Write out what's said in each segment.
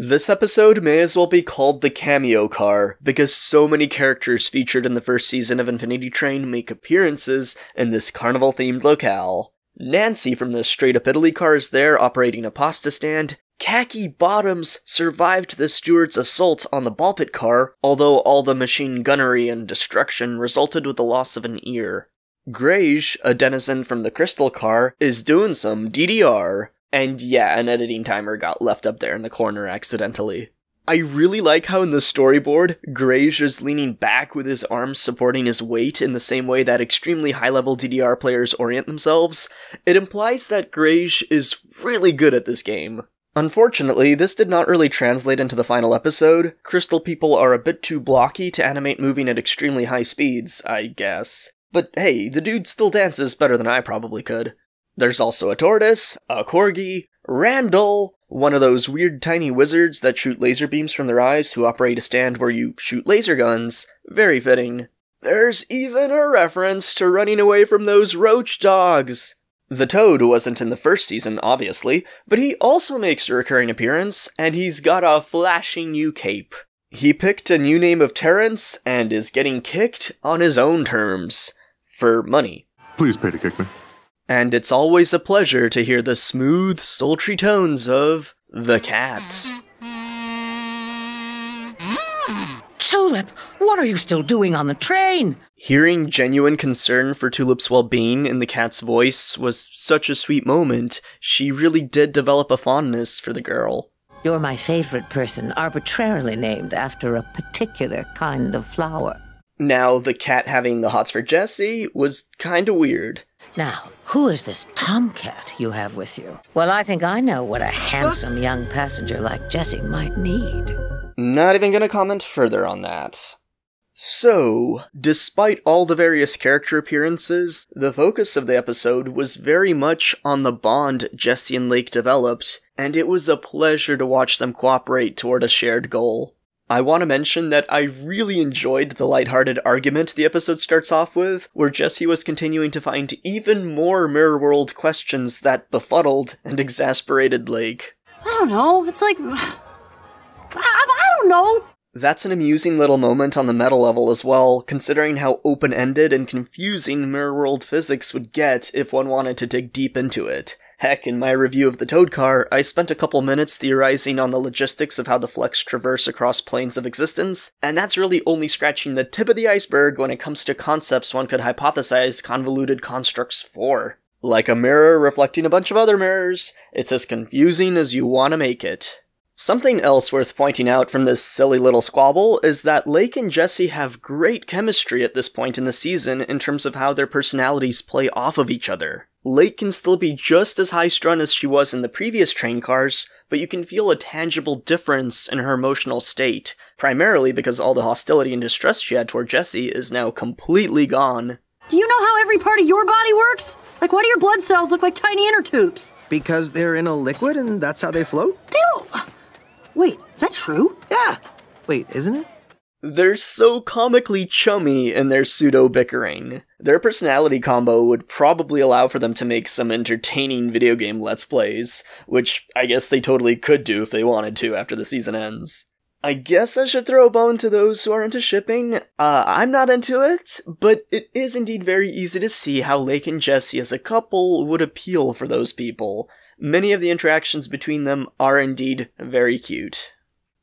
This episode may as well be called the Cameo Car, because so many characters featured in the first season of Infinity Train make appearances in this carnival-themed locale. Nancy from the Straight Up Italy car is there operating a pasta stand. Khaki Bottoms survived the steward's assault on the ball pit car, although all the machine gunnery and destruction resulted with the loss of an ear. Grace, a denizen from the Crystal Car, is doing some DDR. And yeah, an editing timer got left up there in the corner accidentally. I really like how in the storyboard, Grace is leaning back with his arms supporting his weight in the same way that extremely high-level DDR players orient themselves. It implies that Grace is really good at this game. Unfortunately, this did not really translate into the final episode. Crystal people are a bit too blocky to animate moving at extremely high speeds, I guess. But hey, the dude still dances better than I probably could. There's also a tortoise, a corgi, Randall, one of those weird tiny wizards that shoot laser beams from their eyes who operate a stand where you shoot laser guns. Very fitting. There's even a reference to running away from those roach dogs! The Toad wasn't in the first season, obviously, but he also makes a recurring appearance, and he's got a flashing new cape. He picked a new name of Terrence, and is getting kicked on his own terms. For money. Please pay to kick me. And it's always a pleasure to hear the smooth, sultry tones of the cat. Tulip, what are you still doing on the train? Hearing genuine concern for Tulip's well-being in the cat's voice was such a sweet moment. She really did develop a fondness for the girl. You're my favorite person, arbitrarily named after a particular kind of flower. Now, the cat having the hots for Jesse was kinda weird. Now, who is this tomcat you have with you? Well, I think I know what a handsome young passenger like Jesse might need. Not even gonna comment further on that. So, despite all the various character appearances, the focus of the episode was very much on the bond Jesse and Lake developed, and it was a pleasure to watch them cooperate toward a shared goal. I want to mention that I really enjoyed the lighthearted argument the episode starts off with, where Jesse was continuing to find even more Mirror World questions that befuddled and exasperated Lake. I don't know, it's like... I don't know! That's an amusing little moment on the meta level as well, considering how open-ended and confusing Mirror World physics would get if one wanted to dig deep into it. Heck, in my review of the Toad Car, I spent a couple minutes theorizing on the logistics of how the Flex traverse across planes of existence, and that's really only scratching the tip of the iceberg when it comes to concepts one could hypothesize convoluted constructs for. Like a mirror reflecting a bunch of other mirrors, it's as confusing as you want to make it. Something else worth pointing out from this silly little squabble is that Lake and Jesse have great chemistry at this point in the season in terms of how their personalities play off of each other. Lake can still be just as high-strung as she was in the previous train cars, but you can feel a tangible difference in her emotional state, primarily because all the hostility and distrust she had toward Jesse is now completely gone. Do you know how every part of your body works? Like, why do your blood cells look like tiny inner tubes? Because they're in a liquid and that's how they float? They don't... Wait, is that true? Yeah! Wait, isn't it? They're so comically chummy in their pseudo-bickering. Their personality combo would probably allow for them to make some entertaining video game Let's Plays, which I guess they totally could do if they wanted to after the season ends. I guess I should throw a bone to those who are into shipping. I'm not into it, but it is indeed very easy to see how Lake and Jesse as a couple would appeal for those people. Many of the interactions between them are indeed very cute.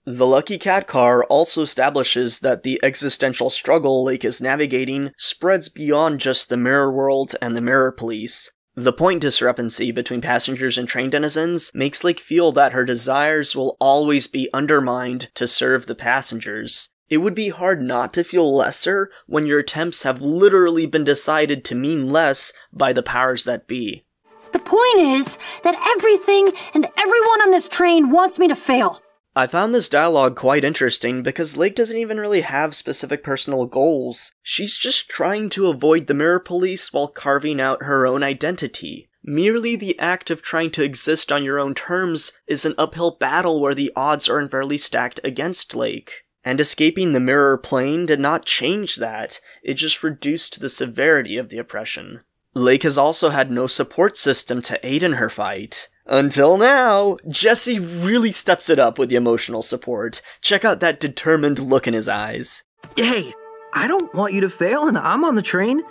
The Lucky Cat Car also establishes that the existential struggle Lake is navigating spreads beyond just the Mirror World and the Mirror Police. The point discrepancy between passengers and train denizens makes Lake feel that her desires will always be undermined to serve the passengers. It would be hard not to feel lesser when your attempts have literally been decided to mean less by the powers that be. The point is that everything and everyone on this train wants me to fail. I found this dialogue quite interesting because Lake doesn't even really have specific personal goals. She's just trying to avoid the Mirror Police while carving out her own identity. Merely the act of trying to exist on your own terms is an uphill battle where the odds are unfairly stacked against Lake. And escaping the mirror plane did not change that, it just reduced the severity of the oppression. Lake has also had no support system to aid in her fight. Until now, Jesse really steps it up with the emotional support. Check out that determined look in his eyes. Hey, I don't want you to fail, and I'm on the train,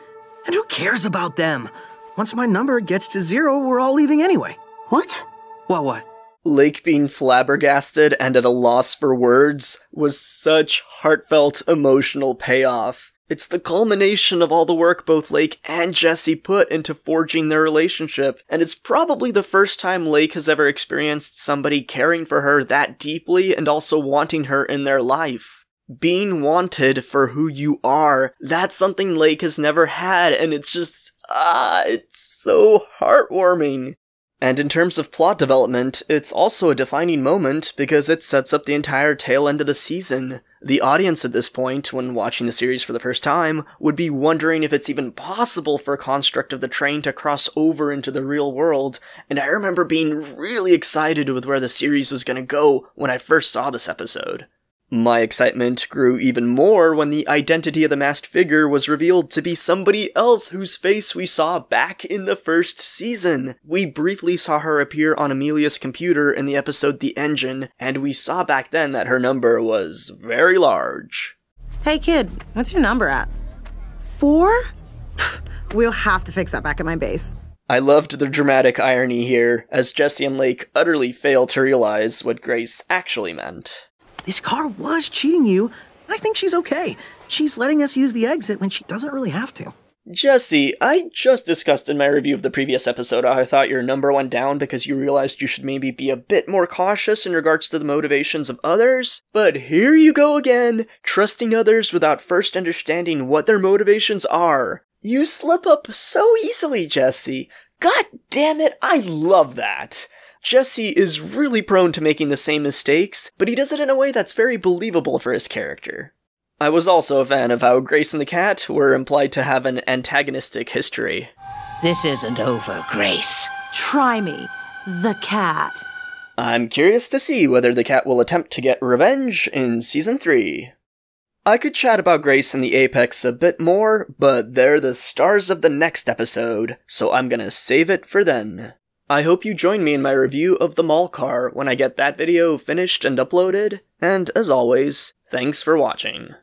and who cares about them? Once my number gets to 0, we're all leaving anyway. What? What? Lake being flabbergasted and at a loss for words was such heartfelt emotional payoff. It's the culmination of all the work both Lake and Jesse put into forging their relationship, and it's probably the first time Lake has ever experienced somebody caring for her that deeply and also wanting her in their life. Being wanted for who you are, that's something Lake has never had, and it's just, it's so heartwarming. And in terms of plot development, it's also a defining moment because it sets up the entire tail end of the season. The audience at this point, when watching the series for the first time, would be wondering if it's even possible for a construct of the train to cross over into the real world, and I remember being really excited with where the series was going to go when I first saw this episode. My excitement grew even more when the identity of the masked figure was revealed to be somebody else whose face we saw back in the first season. We briefly saw her appear on Amelia's computer in the episode The Engine, and we saw back then that her number was very large. Hey kid, what's your number at? 4? We'll have to fix that back at my base. I loved the dramatic irony here, as Jesse and Lake utterly fail to realize what Grace actually meant. This car was cheating you, and I think she's okay. She's letting us use the exit when she doesn't really have to. Jesse, I just discussed in my review of the previous episode how I thought your number went down because you realized you should maybe be a bit more cautious in regards to the motivations of others, but here you go again, trusting others without first understanding what their motivations are. You slip up so easily, Jesse. God damn it, I love that. Jesse is really prone to making the same mistakes, but he does it in a way that's very believable for his character. I was also a fan of how Grace and the cat were implied to have an antagonistic history. This isn't over, Grace. Try me, the cat. I'm curious to see whether the cat will attempt to get revenge in Season 3. I could chat about Grace and the Apex a bit more, but they're the stars of the next episode, so I'm gonna save it for then. I hope you join me in my review of The Mall Car when I get that video finished and uploaded, and as always, thanks for watching.